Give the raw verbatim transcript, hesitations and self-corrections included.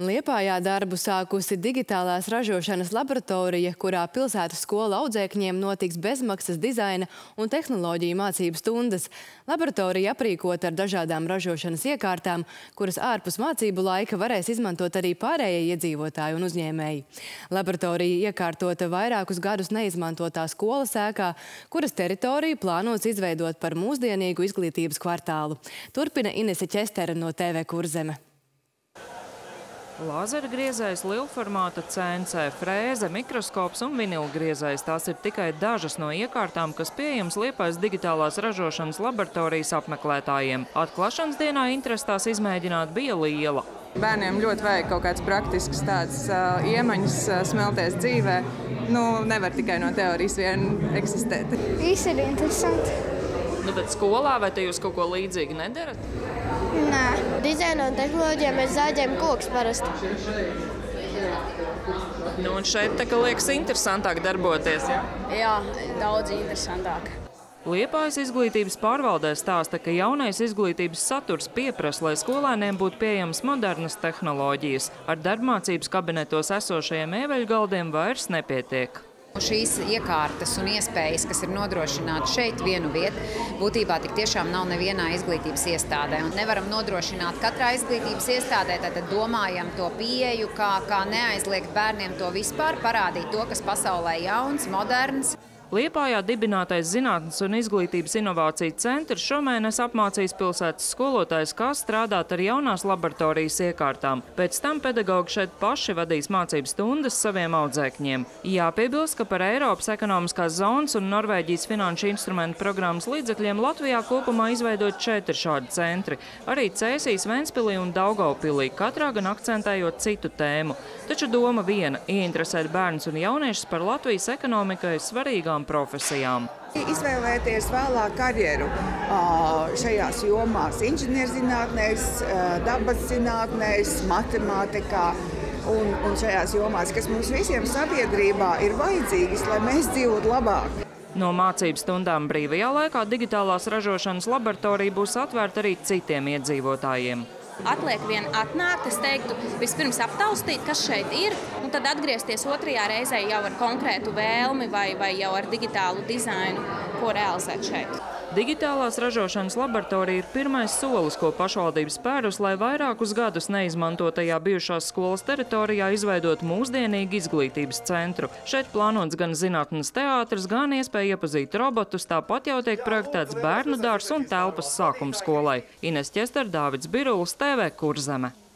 Liepājā darbu sākusi digitālās ražošanas laboratorija, kurā pilsētas skola audzēkņiem notiks bezmaksas dizaina un tehnoloģiju mācību stundas. Laboratorija aprīkota ar dažādām ražošanas iekārtām, kuras ārpus mācību laika varēs izmantot arī pārējie iedzīvotāji un uzņēmēji. Laboratorija iekārtota vairākus gadus neizmantotā skolas ēkā, kuras teritoriju plānots izveidot par mūsdienīgu izglītības kvartālu. Turpina Inese Ķestere no T V Kurzeme. Lāzergriezējs, lielformāta C N C frēze, mikroskops un vinilgriezējs – tās ir tikai dažas no iekārtām, kas pieejams Liepājas digitālās ražošanas laboratorijas apmeklētājiem. Atklāšanas dienā interesi tās izmēģināt bija liela. Bērniem ļoti vajag kaut kāds praktisks tāds uh, iemaņas uh, smelties dzīvē. Nu, nevar tikai no teorijas vien eksistēt. Viss ir interesanti. Nu, bet skolā vai te jūs kaut ko līdzīgi nedarat? Nē. Dizaina un tehnoloģijā mēs zāģējam kokus parasti. Nu, un šeit tā, ka liekas interesantāk darboties, jā? Jā, daudz interesantāk. Liepājas izglītības pārvaldē stāsta, ka jaunais izglītības saturs pieprasa, lai skolēniem būtu pieejamas modernas tehnoloģijas. Ar darbmācības kabinetos esošajiem ēveļgaldiem vairs nepietiek. Šīs iekārtas un iespējas, kas ir nodrošinātas šeit vienu vietu, būtībā tik tiešām nav nevienā izglītības iestādē. Un nevaram nodrošināt katrā izglītības iestādē, tātad domājam to pieeju, kā, kā neaizliegt bērniem to vispār, parādīt to, kas pasaulē jauns, moderns. Liepājā dibinātais Zinātnes un izglītības inovāciju centrs šomēnes apmācīs pilsētas skolotājus, kā strādāt ar jaunās laboratorijas iekārtām. Pēc tam pedagogi šeit paši vadīs mācības stundas saviem audzēkņiem. Jāpiebilst, ka par Eiropas ekonomiskās zonas un Norvēģijas finanšu instrumentu programmas līdzekļiem Latvijā kopumā izveidot četri šādi centri. Arī Cēsīs, Ventspilī un Daugavpilī, katrā gan akcentējot citu tēmu. Taču doma viena – ieinteresēt bērnus un jauniešus par Latvijas ekonomikai svarīgām profesijām. Izvēlēties vēlāk karjeru šajās jomās, inženierzinātnēs, dabas zinātnēs, matemātikā un, un šajās jomās, kas mums visiem sabiedrībā ir vajadzīgas, lai mēs dzīvotu labāk. No mācības stundām brīvajā laikā digitālās ražošanas laboratorija būs atvērta arī citiem iedzīvotājiem. Atliek vien atnākt, es teiktu, vispirms aptaustīt, kas šeit ir, un tad atgriezties otrajā reizē jau ar konkrētu vēlmi vai, vai jau ar digitālu dizainu, ko realizēt šeit. Digitālās ražošanas laboratorija ir pirmais solis, ko pašvaldības spērus, lai vairākus gadus neizmantotajā bijušās skolas teritorijā izveidot mūsdienīgu izglītības centru. Šeit plānots gan zinātnes teātris, gan iespēja iepazīt robotus, tāpat jau tiek projektēts bērnu dārs un telpas sākums skolai. Ines Ķester, Dāvids Birulis, T V Kurzeme.